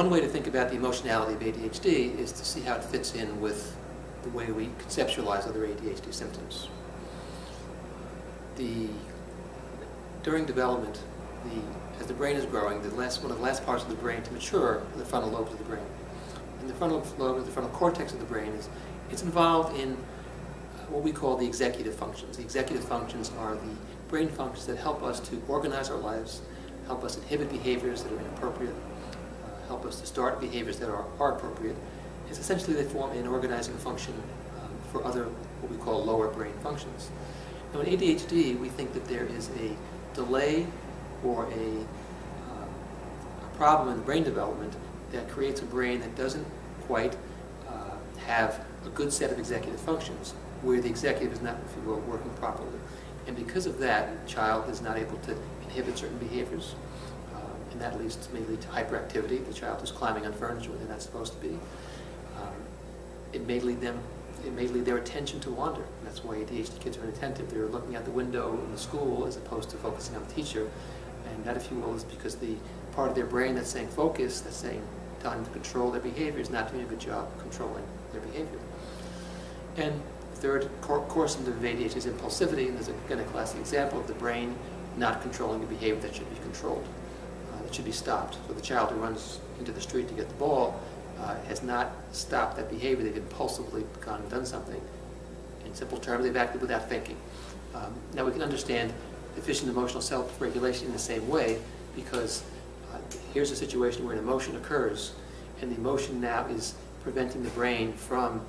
One way to think about the emotionality of ADHD is to see how it fits in with the way we conceptualize other ADHD symptoms. During development, as the brain is growing, one of the last parts of the brain to mature are the frontal lobes of the brain. And the frontal lobe, the frontal cortex of the brain, it's involved in what we call the executive functions. The executive functions are the brain functions that help us to organize our lives, help us inhibit behaviors that are inappropriate, help us to start behaviors that are appropriate. It's essentially they form an organizing function for other, what we call lower brain functions. Now in ADHD, we think that there is a delay or a problem in brain development that creates a brain that doesn't quite have a good set of executive functions, where the executive is not, if you will, working properly. And because of that, the child is not able to inhibit certain behaviors. And that leads mainly to hyperactivity. The child is climbing on furniture when they're not supposed to be. It may lead their attention to wander. And that's why ADHD kids are inattentive. They're looking out the window in the school as opposed to focusing on the teacher. And that, if you will, is because the part of their brain that's saying focus, that's saying telling them to control their behavior, is not doing a good job controlling their behavior. And third course into ADHD is impulsivity, and there's again a classic example of the brain not controlling a behavior that should be controlled, that should be stopped. So the child who runs into the street to get the ball has not stopped that behavior. They've impulsively gone and done something. In simple terms, they've acted without thinking. Now we can understand deficient emotional self-regulation in the same way, because here's a situation where an emotion occurs, and the emotion now is preventing the brain from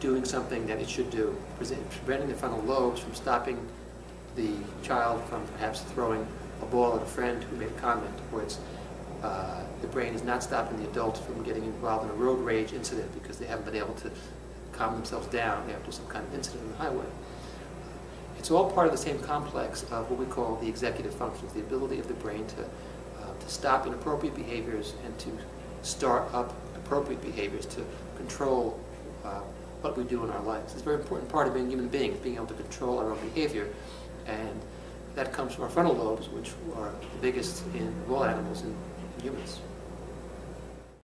doing something that it should do, preventing the frontal lobes from stopping the child from perhaps throwing a ball at a friend who made a comment, or it's the brain is not stopping the adult from getting involved in a road rage incident because they haven't been able to calm themselves down after some kind of incident on the highway. It's all part of the same complex of what we call the executive functions, the ability of the brain to stop inappropriate behaviors and to start up appropriate behaviors, to control what we do in our lives. It's a very important part of being human beings, being able to control our own behavior, and that comes from our frontal lobes, which are the biggest of all animals and humans.